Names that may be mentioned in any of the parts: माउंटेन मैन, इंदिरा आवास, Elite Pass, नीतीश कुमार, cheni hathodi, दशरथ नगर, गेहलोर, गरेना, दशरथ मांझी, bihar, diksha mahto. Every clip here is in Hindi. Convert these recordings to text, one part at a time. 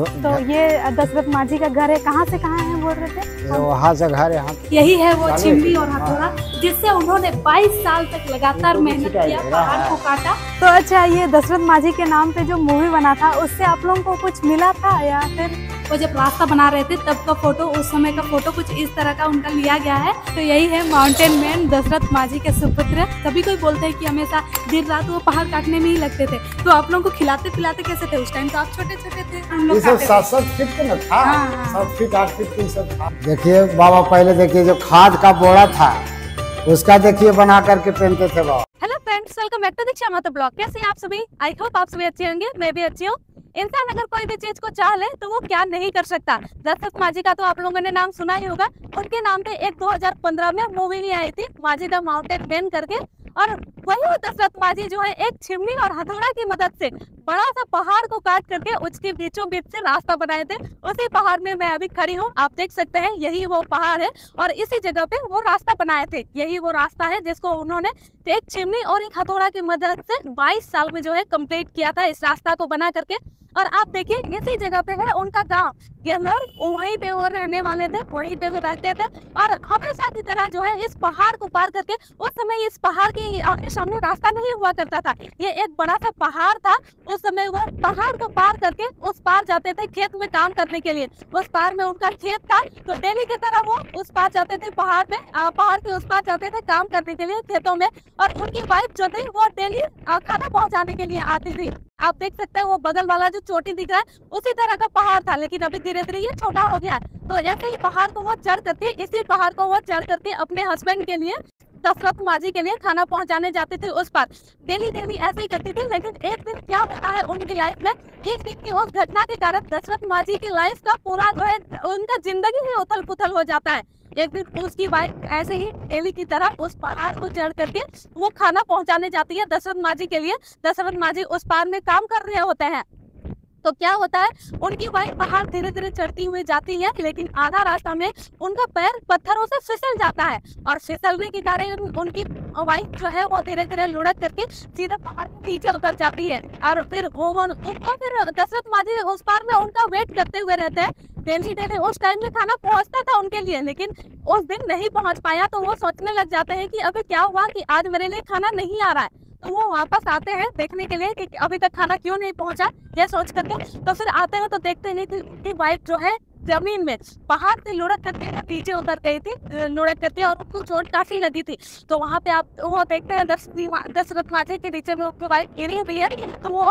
तो ये दशरथ मांझी का घर है। कहाँ से कहाँ है बोल रहे थे? वहाँ से घर है, यही है वो चिमनी और हथौड़ा जिससे उन्होंने 22 साल तक लगातार मेहनत किया, पहाड़ को काटा। तो अच्छा, ये दशरथ मांझी के नाम पे जो मूवी बना था उससे आप लोगों को कुछ मिला था? या फिर वो जब रास्ता बना रहे थे तब का फोटो, उस समय का फोटो कुछ इस तरह का उनका लिया गया है। तो यही है माउंटेन मैन दशरथ मांझी के सुपुत्र। कभी कोई बोलते हैं कि हमेशा दिन रात वो पहाड़ काटने में ही लगते थे, तो आप लोगों को खिलाते पिलाते कैसे थे? उस टाइम तो आप छोटे छोटे थे, हम लोग 7-7 फीट का न था, 7 फीट 8 फीट सब था। देखिए बाबा, पहले देखिए जो खाद का बोरा था उसका देखिए बना करके पहनते थे बाबा। Hello friends, welcome back to Diksha Mata blog. कैसे हैं आप सभी? आई होप आप सभी अच्छे होंगे, मैं भी अच्छी हूँ। इंसान अगर कोई भी चीज को चाह ले तो वो क्या नहीं कर सकता। दशरथ मांझी का तो आप लोगों ने नाम सुना ही होगा। उनके नाम पे एक 2015 में मूवी भी आई थी, मांझी द माउंटेन मैन करके, और वही दशरथ मांझी जो है एक छिमनी और हथौड़ा की मदद से बड़ा सा पहाड़ को काट करके उसके बीचों बीच से रास्ता बनाए थे। उसी पहाड़ में मैं अभी खड़ी हूँ, आप देख सकते हैं, यही वो पहाड़ है और इसी जगह पे वो रास्ता बनाए थे। यही वो रास्ता है जिसको उन्होंने एक छिमनी और एक हथौड़ा की मदद से 22 साल में जो है कंप्लीट किया था इस रास्ता को बना करके। और आप देखिए इसी जगह पे है उनका गांव गेहलोर, वहीं पे वो रहने वाले थे, वहीं पे वो रहते थे। और हमेशा की तरह जो है इस पहाड़ को पार करके, उस समय इस पहाड़ के सामने रास्ता नहीं हुआ करता था, ये एक बड़ा सा पहाड़ था। उस समय वो पहाड़ को पार करके उस पार जाते थे खेत में काम करने के लिए। उस पार में उनका खेत था, तो डेली की तरह वो उस पार जाते थे, पहाड़ में, पहाड़ के उस पार जाते थे काम करने के लिए खेतों में। और उनकी वाइफ जो थी वो डेली खाना पहुँचाने के लिए आती थी। आप देख सकते हैं वो बगल वाला जो चोटी दिख रहा है उसी तरह का पहाड़ था, लेकिन अभी धीरे धीरे ये छोटा हो गया। तो ऐसे ही पहाड़ को वो चढ़ करके, इसी पहाड़ को वो चढ़ करके अपने हस्बैंड के लिए, दशरथ मांझी के लिए खाना पहुंचाने जाते थे उस पार। डेली डेली ऐसे ही करती थी। लेकिन एक दिन क्या होता है उनकी लाइफ में, एक दिन की उस घटना के कारण दशरथ मांझी की लाइफ का पूरा जो है उनका जिंदगी ही उथल पुथल हो जाता है। एक दिन उसकी वाइफ ऐसे ही डेली की तरह उस पहाड़ को चढ़ करके वो खाना पहुंचाने जाती है दशरथ मांझी के लिए। दशरथ मांझी उस पहाड़ में काम कर रहे होते हैं, तो क्या होता है उनकी वाइफ पहाड़ धीरे धीरे चढ़ती हुई जाती है, लेकिन आधा रास्ता में उनका पैर पत्थरों से फिसल जाता है। और फिसलने के कारण उनकी वाइफ जो है वो धीरे धीरे लुढ़क करके सीधा पहाड़ के नीचे उतर जाती है। और फिर फिर दशरथ मांझी उस पार में उनका वेट करते हुए रहते हैं। डेली डेली उस टाइम में खाना पहुंचता था उनके लिए, लेकिन उस दिन नहीं पहुंच पाया। तो वो सोचने लग जाते हैं कि अबे क्या हुआ कि आज मेरे लिए खाना नहीं आ रहा है। तो वो वापस आते हैं देखने के लिए कि अभी तक खाना क्यों नहीं पहुंचा, ये सोच करके। तो फिर आते हैं तो देखते हैं कि वाइफ जो है जमीन में पहाड़ से लुढ़क करके नीचे उतर गई थी, लुढ़क करके, और उनको चोट काफी लगी थी। तो वहाँ पे आप वो देखते हैं दशरथ मांझी के नीचे में उनकी वाइफ गिरी हुई है। तो वो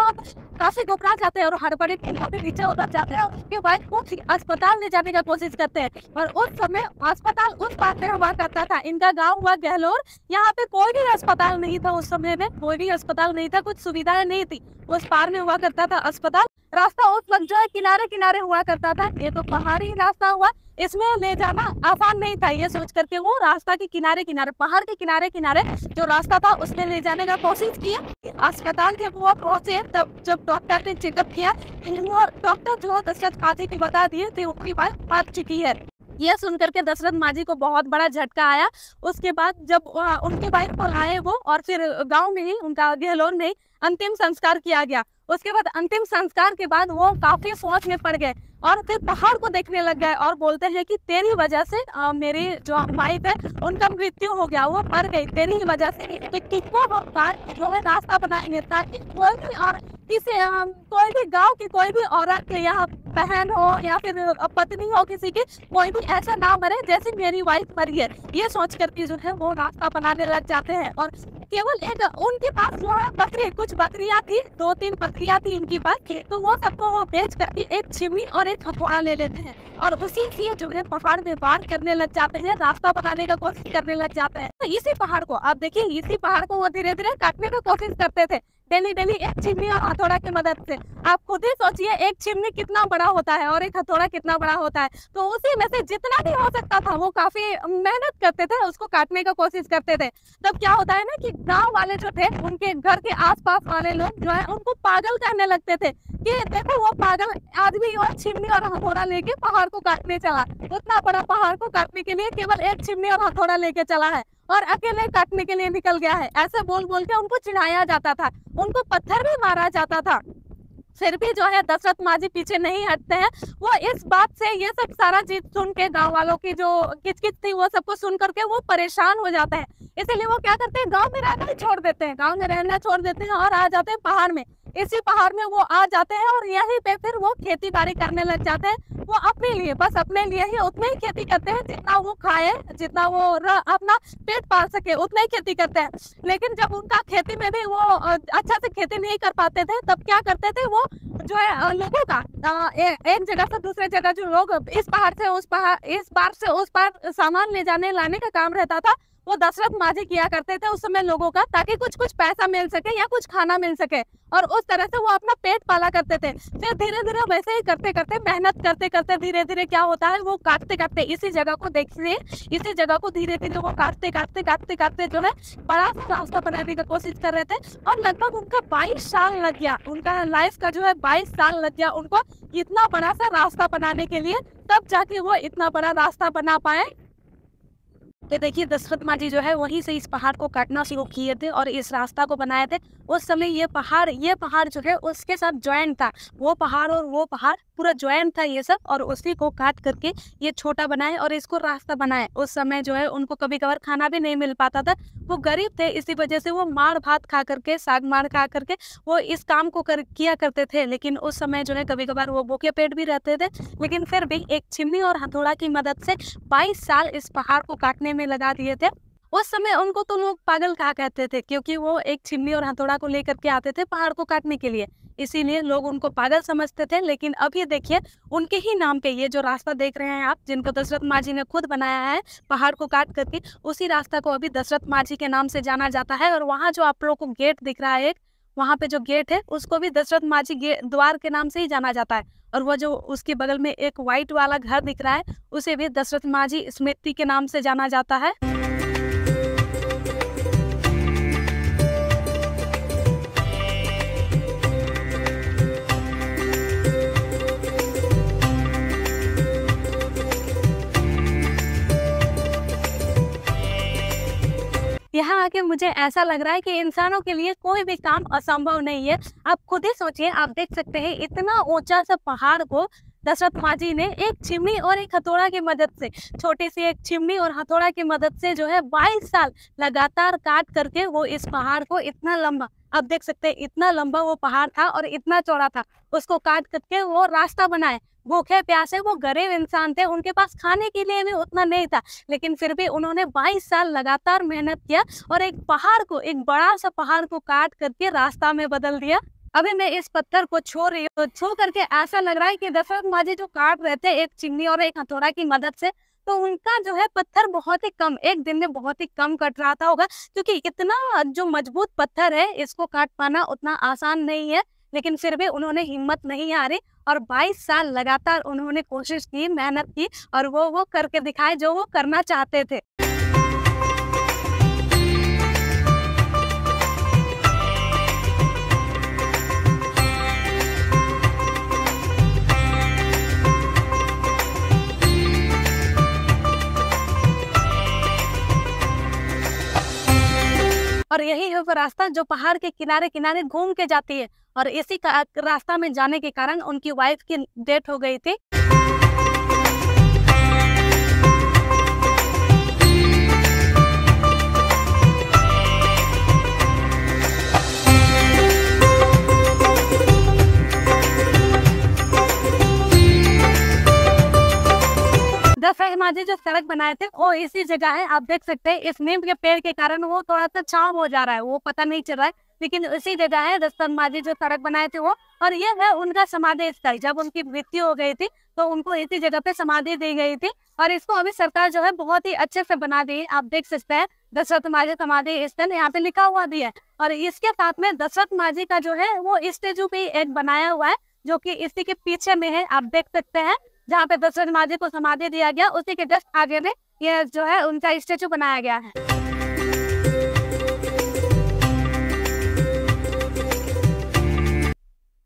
काफी घबरा जाते हैं और हड़बड़ी के नीचे उतर जाते हैं। उसके वाइफ को अस्पताल ले जाने का कोशिश करते हैं, और उस समय अस्पताल उस बात में हुआ करता था, इनका गाँव हुआ गेहलोर, यहाँ पे कोई भी अस्पताल नहीं था। उस समय में कोई भी अस्पताल नहीं था, कुछ सुविधाएं नहीं थी। उस पार में हुआ करता था अस्पताल, रास्ता उस वक्त जो है किनारे किनारे हुआ करता था। ये तो पहाड़ी रास्ता हुआ, इसमें ले जाना आसान नहीं था। ये सोच करके वो रास्ता के किनारे किनारे, पहाड़ के किनारे किनारे जो रास्ता था उसमें ले जाने का कोशिश किया। अस्पताल जब वो पहुंचे, तब जब डॉक्टर ने चेकअप किया, डॉक्टर जो दशरथ मांझी को बता दिए थे उनकी बात मर चुकी है। यह सुन करके दशरथ मांझी को बहुत बड़ा झटका आया। उसके बाद जब उनके वाइफ को आए वो, और फिर गांव में ही उनका गेहलोर में अंतिम संस्कार किया गया। उसके बाद अंतिम संस्कार के बाद वो काफी सोच में पड़ गए और फिर पहाड़ को देखने लग गए और बोलते हैं कि तेरी वजह से मेरी जो वाइफ है उनका मृत्यु हो गया, वो मर गई तेरी ही वजह से। तो किसको जो है रास्ता बनाएंगे ताकि कोई भी, और किसी कोई भी गाँव की कोई भी औरत या बहन हो या फिर पत्नी हो किसी की, कोई भी ऐसा ना मरे जैसे मेरी वाइफ मरी है। ये सोच करके जो है वो रास्ता बनाने लग जाते हैं। और केवल एक उनके पास जो है बकरी, कुछ बकरियां थी, 2-3 बकरियां थी उनके पास, तो वो सबको वो बेच करके एक छिमी और एक हथौड़ा ले लेते हैं और उसी से जो है पहाड़ में वार करने लग जाते हैं, रास्ता बनाने का कोशिश करने लग जाते हैं। तो इसी पहाड़ को आप देखिए, इसी पहाड़ को वो धीरे धीरे काटने की कोशिश करते थे डेली डेली एक छिमनी और हथौड़ा की मदद से। आप खुद ही सोचिए एक छिमनी कितना बड़ा होता है और एक हथौड़ा कितना बड़ा होता है। तो उसी में से जितना भी हो सकता था वो काफी मेहनत करते थे, उसको काटने का कोशिश करते थे। तब क्या होता है ना कि गांव वाले जो थे, उनके घर के आसपास वाले लोग जो है उनको पागल कहने लगते थे कि देखो वो पागल आदमी और छिमनी और हथौड़ा लेके पहाड़ को काटने चला, उतना बड़ा पहाड़ को काटने के लिए केवल एक छिमनी और हथौड़ा लेके चला है और अकेले काटने के लिए निकल गया है। ऐसे बोल बोल के उनको चिढ़ाया जाता था, उनको पत्थर भी मारा जाता था। फिर भी जो है दशरथ मांझी पीछे नहीं हटते हैं। वो इस बात से ये सब सारा चीज सुन के गाँव वालों की जो किचकिच थी वो सबको सुन करके वो परेशान हो जाते हैं, इसीलिए वो क्या करते हैं गांव में रहना छोड़ देते हैं, गांव में रहना छोड़ देते हैं और आ जाते हैं पहाड़ में। इसी पहाड़ में वो आ जाते हैं और यहीं पे फिर वो खेती बाड़ी करने लग जाते हैं। वो अपने लिए, बस अपने लिए ही उतने ही खेती करते हैं जितना वो खाए, जितना वो अपना पेट पाल सके उतने ही खेती करते हैं। लेकिन जब उनका खेती में भी वो अच्छा से खेती नहीं कर पाते थे तब क्या करते थे वो जो है लोगों का एक जगह से दूसरे जगह जो लोग इस पहाड़ से उस पहाड़, इस पार से उस पार सामान ले जाने लाने का काम रहता था वो दशरथ मांझी किया करते थे उस समय लोगों का, ताकि कुछ कुछ पैसा मिल सके या कुछ खाना मिल सके और उस तरह से वो अपना पेट पाला करते थे। फिर धीरे धीरे वैसे ही करते करते, मेहनत करते करते धीरे धीरे क्या होता है वो काटते काटते, इसी जगह को देखिए, इसी जगह को धीरे धीरे वो काटते काटते काटते काटते जो है बड़ा सा रास्ता बनाने की कोशिश कर रहे थे और लगभग उनका 22 साल लग गया, उनका लाइफ का जो है 22 साल लग गया उनको इतना बड़ा सा रास्ता बनाने के लिए, तब जाके वो इतना बड़ा रास्ता बना पाए। तो देखिए दशरथ मांझी जो है वहीं से इस पहाड़ को काटना शुरू किए थे और इस रास्ता को बनाए थे। उस समय ये पहाड़ जो है उसके साथ ज्वाइन था, वो पहाड़ और वो पहाड़ पूरा ज्वाइन था ये सब, और उसी को काट करके ये छोटा बनाए और इसको रास्ता बनाए। उस समय जो है उनको कभी कभार खाना भी नहीं मिल पाता था, वो गरीब थे, इसी वजह से वो मार भात खा करके, साग मार खा करके वो इस काम को किया करते थे। लेकिन उस समय जो है कभी कभार वो भूखे पेट भी रहते थे, लेकिन फिर भी एक चिमनी और हथौड़ा की मदद से 22 साल इस पहाड़ को काटने में लगा दिए थे। उस समय उनको तो लोग पागल कहा कहते थे, क्योंकि वो एक चिमनी और हथौड़ा को लेकर के आते थे पहाड़ को काटने के लिए, इसीलिए लोग उनको पागल समझते थे। लेकिन अब ये देखिए उनके ही नाम पे ये जो रास्ता देख रहे हैं आप, जिनको दशरथ मांझी ने खुद बनाया है पहाड़ को काट करके, उसी रास्ता को अभी दशरथ मांझी के नाम से जाना जाता है। और वहाँ जो आप लोगों को गेट दिख रहा है, वहाँ पे जो गेट है उसको भी दशरथ मांझी द्वार के नाम से ही जाना जाता है। और वो जो उसके बगल में एक व्हाइट वाला घर दिख रहा है उसे भी दशरथ मांझी स्मृति के नाम से जाना जाता है। यहाँ आके मुझे ऐसा लग रहा है कि इंसानों के लिए कोई भी काम असंभव नहीं है। आप खुद ही सोचिए, आप देख सकते हैं इतना ऊंचा सा पहाड़ को दशरथ मांझी ने एक चिमनी और एक हथौड़ा की मदद से, छोटी सी एक चिमनी और हथौड़ा की मदद से जो है 22 साल लगातार काट करके वो इस पहाड़ को इतना लंबा, आप देख सकते हैं इतना लंबा वो पहाड़ था और इतना चौड़ा था, उसको काट करके वो रास्ता बनाए। भूखे प्यासे वो गरीब इंसान थे, उनके पास खाने के लिए भी उतना नहीं था, लेकिन फिर भी उन्होंने 22 साल लगातार मेहनत किया और एक पहाड़ को, एक बड़ा सा पहाड़ को काट करके रास्ता में बदल दिया। अभी मैं इस पत्थर को छू रही हूँ, छू करके ऐसा लग रहा है कि दशरथ मांझी जो काट रहे थे एक चिमनी और एक हथौड़ा की मदद से, तो उनका जो है पत्थर बहुत ही कम, एक दिन में बहुत ही कम कट रहा था होगा, क्योंकि इतना जो मजबूत पत्थर है इसको काट पाना उतना आसान नहीं है। लेकिन फिर भी उन्होंने हिम्मत नहीं हारी और 22 साल लगातार उन्होंने कोशिश की, मेहनत की और वो करके दिखाए जो वो करना चाहते थे। और यही है वो रास्ता जो पहाड़ के किनारे किनारे घूम के जाती है, और इसी रास्ता में जाने के कारण उनकी वाइफ की डेथ हो गई थी। दशरथ मांझी जो सड़क बनाए थे वो इसी जगह है, आप देख सकते हैं इस नीम के पेड़ के कारण वो थोड़ा सा छांव हो जा रहा है, वो पता नहीं चल रहा है, लेकिन इसी जगह है दशरथ मांझी जो सड़क बनाए थे वो। और ये है उनका समाधि स्थल, जब उनकी मृत्यु हो गई थी तो उनको इसी जगह पे समाधि दी गई थी और इसको अभी सरकार जो है बहुत ही अच्छे से बना दी है। आप देख सकते हैं दशरथ मांझी समाधि स्थल यहाँ पे लिखा हुआ भी है, और इसके साथ में दशरथ मांझी का जो है वो स्टेचू भी एक बनाया हुआ है जो की इसी के पीछे में है, आप देख सकते हैं जहाँ पे दशरथ मांझी को समाधि दिया गया उसी के जस्ट आगे में यह जो है उनका स्टेचू बनाया गया है।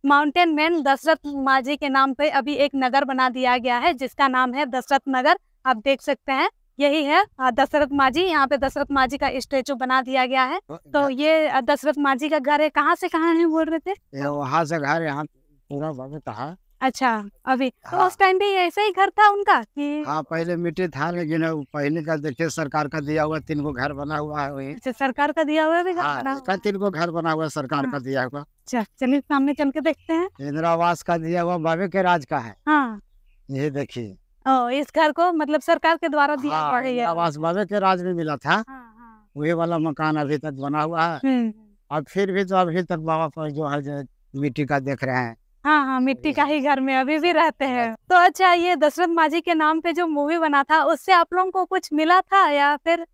माउंटेन मैन दशरथ मांझी के नाम पे अभी एक नगर बना दिया गया है जिसका नाम है दशरथ नगर, आप देख सकते हैं यही है दशरथ मांझी, यहाँ पे दशरथ मांझी का स्टेचू बना दिया गया है। तो ये दशरथ मांझी का घर है। कहाँ से कहाँ है बोल रहे थे? वहाँ से घर, यहाँ पूरा भव्य था। अच्छा अभी तो उस टाइम भी ऐसा ही घर था उनका कि? हाँ पहले मिट्टी था लेकिन पहले का देखिए सरकार का दिया हुआ 3 गो घर बना हुआ है। अच्छा सरकार का दिया हुआ भी घर बना हुआ? 3 गो घर बना हुआ सरकार का दिया हुआ। अच्छा चलिए सामने चल के देखते हैं। इंदिरा आवास का दिया हुआ बाबे के राज का है। हाँ ये देखिए इस घर को मतलब सरकार के द्वारा दिया हुआ है। आवास बाबे के राज में मिला था वही वाला मकान अभी तक बना हुआ है और फिर भी जो अभी तक बाबा पर जो है मिट्टी का देख रहे हैं। हाँ हाँ मिट्टी का ही घर में अभी भी रहते हैं। तो अच्छा ये दशरथ मांझी के नाम पे जो मूवी बना था उससे आप लोगों को कुछ मिला था या फिर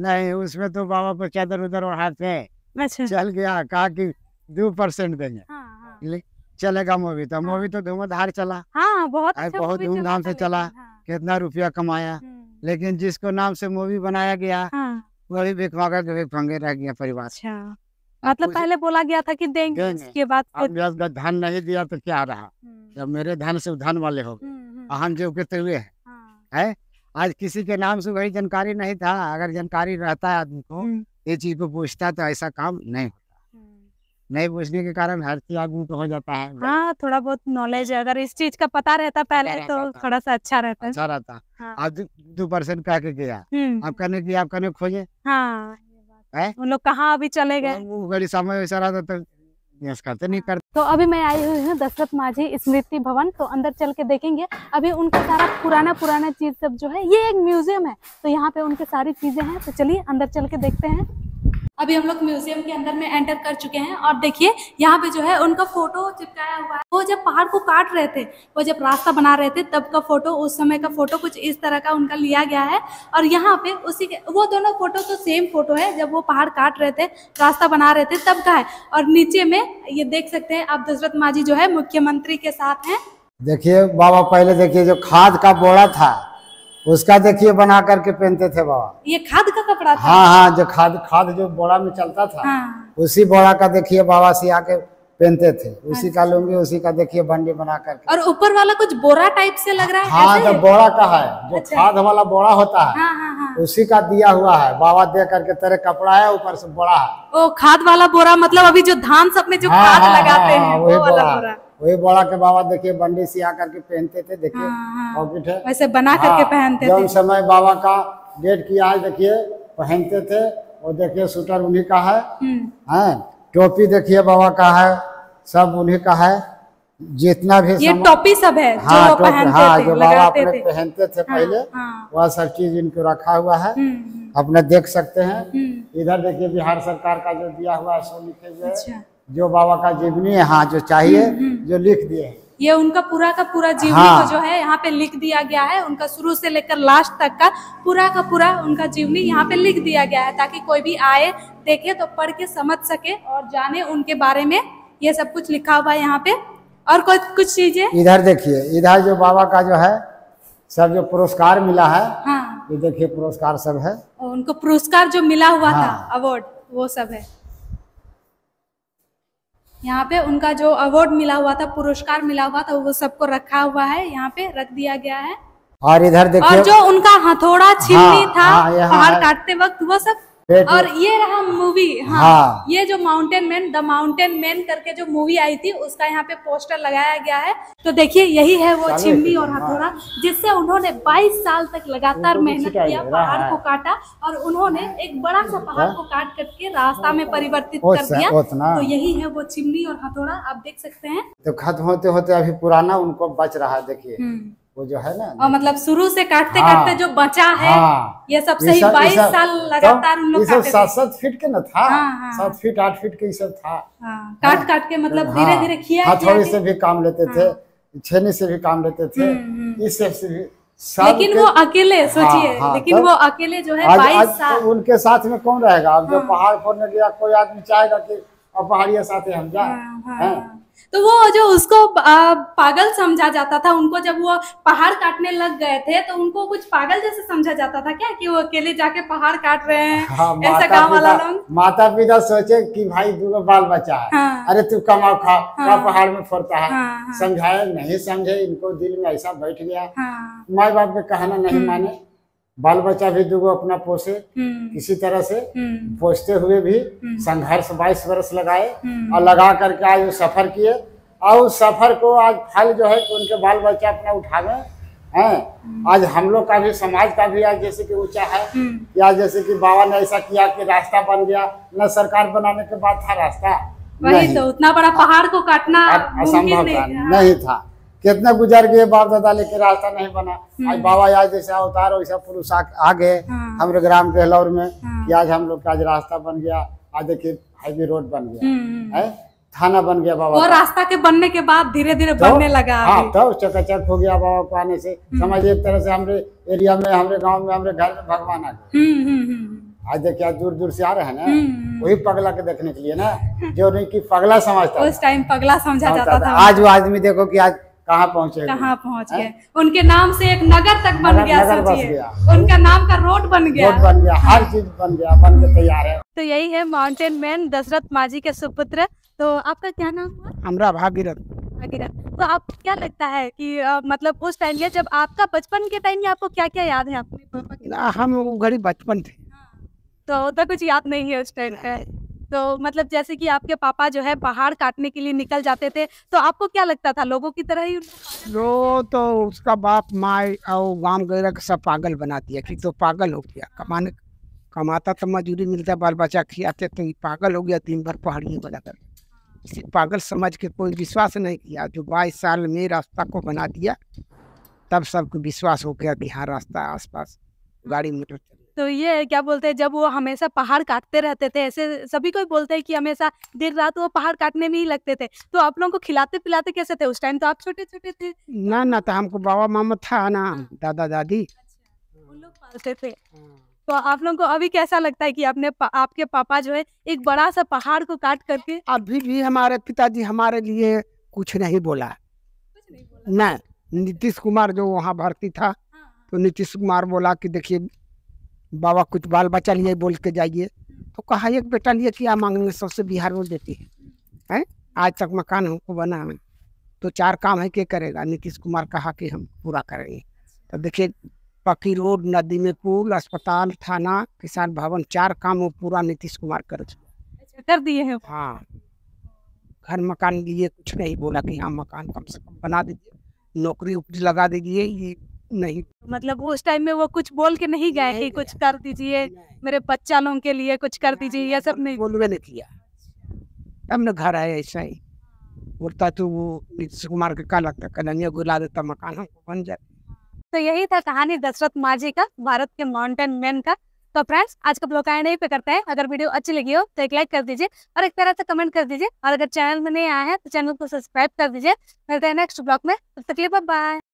नहीं? उसमें तो बाबा पर चादर उधर उड़ाते अच्छा चल गया कहा कि 2% देंगे। हाँ, हाँ। चलेगा मूवी तो मूवी तो धूमधार चला। हाँ बहुत धूमधाम से चला कितना रुपया कमाया लेकिन जिसको नाम से मूवी बनाया गया वही भिखमंगा के भिखमंगे रह गया परिवार। अच्छा मतलब पहले बोला गया था कि देंगे इसके बाद अब धन नहीं दिया तो क्या रहा जब मेरे धन से धन वाले हो गए अहम जो उगते हुए है। आज किसी के नाम से वही जानकारी नहीं था। अगर जानकारी रहता है आदमी को ये चीज को पूछता तो ऐसा काम नहीं होता। नहीं पूछने के कारण हर चीज आदमी को हो जाता है। हाँ थोड़ा बहुत नॉलेज अगर इस चीज का पता रहता पहले तो थोड़ा सा अच्छा रहता। अच्छा रहता आप 2% कह के गया आप कहने की आप कहने खोजे। हाँ उन लोग कहाँ अभी चले गए बड़ी समय करते नहीं करते। तो अभी मैं आई हुई हूँ दशरथ मांझी स्मृति भवन। तो अंदर चल के देखेंगे अभी उनका सारा पुराना चीज सब जो है ये एक म्यूजियम है तो यहाँ पे उनके सारी चीजें हैं। तो चलिए अंदर चल के देखते हैं। अभी हम लोग म्यूजियम के अंदर में एंटर कर चुके हैं और देखिए यहाँ पे जो है उनका फोटो चिपकाया हुआ है। वो जब पहाड़ को काट रहे थे वो जब रास्ता बना रहे थे तब का फोटो उस समय का फोटो कुछ इस तरह का उनका लिया गया है। और यहाँ पे उसी के वो दोनों फोटो तो सेम फोटो है जब वो पहाड़ काट रहे थे रास्ता बना रहे थे तब का है। और नीचे में ये देख सकते हैं आप दशरथ मांझी जो है मुख्यमंत्री के साथ हैं। देखिए बाबा पहले देखिए जो खाद का बोरा था उसका देखिए बना करके पहनते थे बाबा। ये खाद का कपड़ा था? हाँ हाँ जो खाद जो बोरा में चलता था। हाँ। उसी बोरा का देखिए बाबा सिया के पहनते थे उसी का लुंगी उसी का देखिए भंडी बना करके। और ऊपर वाला कुछ बोरा टाइप से लग रहा है। हाँ तो बोरा का है जो अच्छा। खाद वाला बोरा होता है। हाँ, हाँ, हाँ। उसी का दिया हुआ है बाबा दे करके तेरे कपड़ा है ऊपर से बोरा है। ओ खाद वाला बोरा मतलब अभी जो धान सब में जो खाद लगाते हैं वही बोरा के बाबा देखिए बंडी सिया करके पहनते थे। देखिए पॉकेट है वैसे बना करके पहनते थे। समय बाबा का डेट की आज देखिए पहनते थे और देखिए सूटर उन्हीं का है। हाँ टोपी देखिए बाबा का है सब उन्हीं का है जितना भी ये टोपी सब है। हाँ जो पहनते थे, जो बाबा अपने पहनते थे पहले वह सब चीज इनको रखा हुआ है अपने देख सकते हैं। इधर देखिए बिहार सरकार का जो दिया हुआ है सो लिखे हुए जो बाबा का जीवनी है। हाँ जो चाहिए जो लिख दिए है ये उनका पूरा जीवनी। हाँ। को जो है यहाँ पे लिख दिया गया है उनका शुरू से लेकर लास्ट तक का पूरा उनका जीवनी यहाँ पे लिख दिया गया है ताकि कोई भी आए देखे तो पढ़ के समझ सके और जाने उनके बारे में। ये सब कुछ लिखा हुआ है यहाँ पे। और कुछ चीजें इधर देखिए इधर जो बाबा का जो है सब जो पुरस्कार मिला है। हाँ। ये देखिए पुरस्कार सब है उनको पुरस्कार जो मिला हुआ था अवार्ड वो सब है यहाँ पे उनका जो अवार्ड मिला हुआ था पुरस्कार मिला हुआ था वो सबको रखा हुआ है यहाँ पे रख दिया गया है। और इधर देखिए और जो उनका हथौड़ा छिलनी था पहाड़ काटते वक्त वो सब। और ये रहा मूवी। हाँ ये जो माउंटेन मैन the माउंटेन मैन करके जो मूवी आई थी उसका यहाँ पे पोस्टर लगाया गया है। तो देखिए यही है वो चिमनी और हथौड़ा जिससे उन्होंने 22 साल तक लगातार मेहनत किया पहाड़ को काटा और उन्होंने एक बड़ा सा पहाड़ को काट करके रास्ता में परिवर्तित कर दिया। तो यही है वो चिमनी और हथौड़ा आप देख सकते हैं। तो खत्म होते होते अभी पुराना उनको बच रहा है देखिए वो जो है ना और मतलब शुरू से काटते काटते जो बचा है ये सब सही 22 साल लगातार उन लोग काटते थे। 7 फीट के ना था 7 फीट 8 फीट के सब था। काट काट के मतलब धीरे धीरे किया हथौड़े से भी काम लेते थे छेनी से भी काम लेते थे इस सब से भी। लेकिन वो अकेले सोचिए लेकिन वो अकेले जो है 22 साल उनके साथ में कौन रहेगा। अब जो पहाड़ फोड़ने गया कोई आदमी चाहेगा की पहाड़िया साथ हम जाए तो वो जो उसको पागल समझा जाता था उनको जब वो पहाड़ काटने लग गए थे तो उनको कुछ पागल जैसे समझा जाता था क्या कि वो अकेले जाके पहाड़ काट रहे हैं। हाँ, ऐसा गाँव वाला लोग माता पिता सोचे कि भाई 2 बाल बचा है। हाँ, अरे तू कमाओ खाओ। हाँ, पहाड़ में फोड़ता है। हाँ, समझाया नहीं समझे इनको दिल में ऐसा बैठ गया। हाँ, माँ बाप के कहना नहीं माने बाल बच्चा भी 2 अपना पोसे किसी तरह से पोसते हुए भी संघर्ष 22 वर्ष लगाए और लगा करके आज वो सफर किए और उस सफर को आज फल जो है उनके बाल बच्चा अपना उठावे हैं। आज हम लोग का भी समाज का भी आज जैसे कि ऊंचा है, या जैसे कि बाबा ने ऐसा किया कि रास्ता बन गया, न सरकार बनाने के बाद था रास्ता, वही तो उतना बड़ा पहाड़ को काटना असंभव था, नहीं था। कितना गुजर गए बाप दादा, लेकिन रास्ता नहीं बना। आज बाबा आज जैसा अवतार वैसा पुरुष आ गए हमारे ग्राम गेहलोर में कि आज हम लोग का आज रास्ता बन गया। आज देखिए हाईवे रोड बन गया है, थाना बन गया बाबा, और रास्ता के बनने के बाद धीरे धीरे बनने लगा। हाँ, तो चकाचक हो गया बाबा को आने से। समझिए एक तरह से हमारे एरिया में, हमारे गांव में, हमारे घर में भगवान आ गए। आज देखिए आज दूर दूर से आ रहे हैं ना, वही पगला के देखने के लिए ना, जो नहीं की पगला समझता, उस टाइम पगला समझा जाता था। आज वो आदमी देखो की आज कहाँ पहुँचे, कहाँ पहुँच गए। उनके नाम से एक नगर तक बन गया, उनका नाम का रोड बन गया, रोड बन गया, हर चीज बन गया, बन के तैयार है। तो यही है माउंटेन मैन दशरथ मांझी के सुपुत्र। तो आपका क्या नाम हुआ? हमरा भागीरथ। तो आप क्या लगता है कि मतलब उस टाइम जब आपका बचपन के टाइम में आपको क्या क्या याद है आपके पापा के? हम वो गरीब बचपन थे, तो कुछ याद नहीं है उस टाइम का। तो मतलब जैसे कि आपके पापा जो है पहाड़ काटने के लिए निकल जाते थे, तो आपको क्या लगता था लोगों की तरह ही वो? तो उसका बाप माँ और गाँव वगैरह का सब पागल बनाती है कि तो पागल हो गया, कमाता तो मजदूरी मिलता, बाल बच्चा खिलाते, तो पागल हो गया, दिन भर पहाड़ी बनाता। इसे पागल समझ के कोई विश्वास नहीं किया। जो 22 साल में रास्ता को बना दिया, तब सबको विश्वास हो गया कि हाँ रास्ता आसपास गाड़ी मोटर। तो ये क्या बोलते हैं, जब वो हमेशा पहाड़ काटते रहते थे, ऐसे सभी कोई बोलते हैं कि हमेशा देर रात वो पहाड़ काटने में ही लगते थे। तो आप लोगों को खिलाते पिलाते कैसे थे उस टाइम? तो आप छोटे छोटे थे ना? ना, तो हमको बाबा मामा था ना, दादा दादी उन लोग पालते थे। तो आप लोगों को अभी कैसा लगता है कि आपके पापा जो है एक बड़ा सा पहाड़ को काट करके? अभी भी हमारे पिताजी हमारे लिए कुछ नहीं बोला, ना। नीतीश कुमार जो वहाँ भर्ती था, तो नीतीश कुमार बोला कि देखिए बाबा कुछ बाल बच्चा लिए बोल के जाइए, तो कहा एक बेटा लिए क्या मांगेंगे, सबसे बिहार में देती है। आज तक मकान हमको बना है, तो चार काम है के करेगा, नीतीश कुमार कहा कि हम पूरा करेंगे। तो देखिए पक्की रोड, नदी में पुल, अस्पताल, थाना, किसान भवन, चार काम वो पूरा नीतीश कुमार कर दिए हैं। हाँ, घर मकान के लिए कुछ नहीं बोला कि हाँ मकान कम से कम बना दीजिए, नौकरी उपरी लगा दीजिए, ये नहीं। मतलब उस टाइम में वो कुछ बोल के नहीं गए कि कुछ कर दीजिए मेरे बच्चा लोगों के लिए, कुछ कर दीजिए, यह सब नहीं बोलवे ने किया। तब न घर आया ऐसा ही बोलता, तो वो नीतीश कुमार का क्या लगता, कन्हैया गुला देता, मकान हमको बन जाए। तो यही था कहानी दशरथ मांझी का, भारत के माउंटेन मैन का। तो फ्रेंड्स आज का ब्लॉग आया नहीं पे करते हैं। अगर वीडियो अच्छी लगी हो तो एक लाइक कर दीजिए और एक तरह से कमेंट कर दीजिए, और अगर चैनल में नहीं आया है तो चैनल को सब्सक्राइब कर दीजिए। मिलते हैं नेक्स्ट ब्लॉग में, तब तक के लिए बाय।